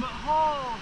but holy.